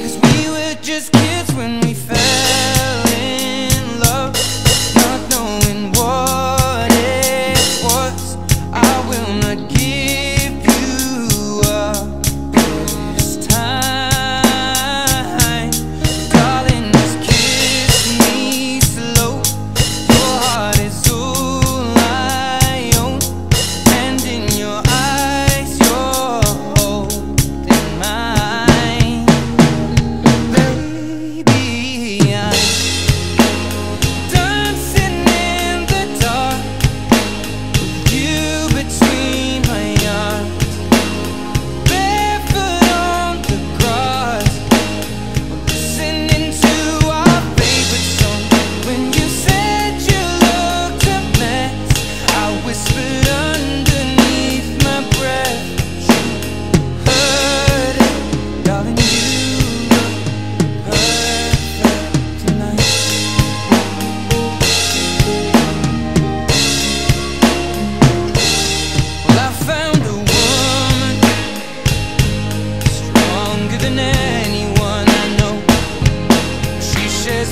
'cause we were just kids when we fell in love, not knowing what it was. I will not give you up this time. Darling, just kiss me slow. Your heart is all I own, and in your eyes you're whole.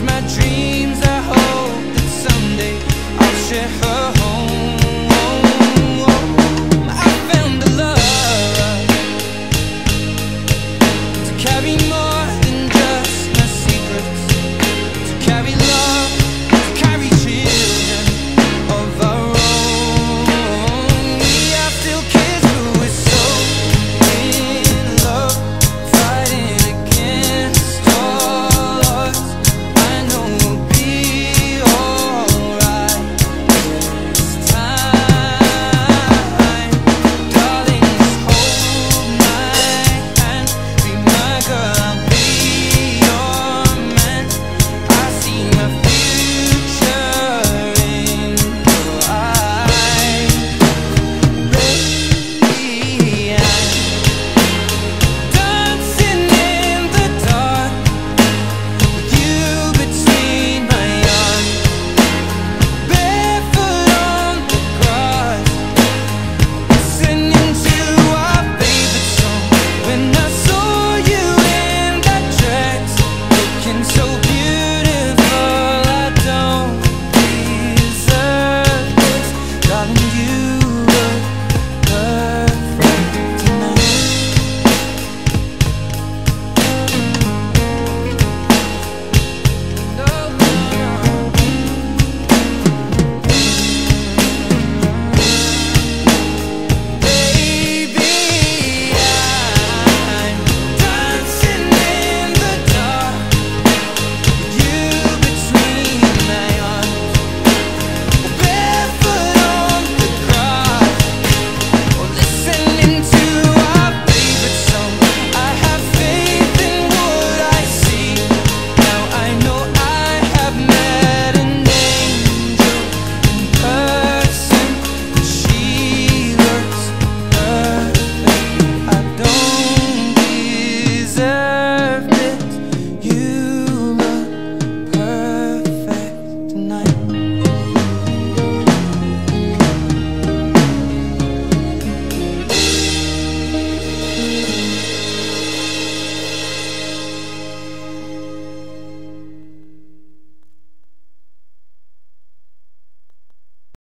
My dreams, I hope that someday I'll share her home. I found a love to carry more.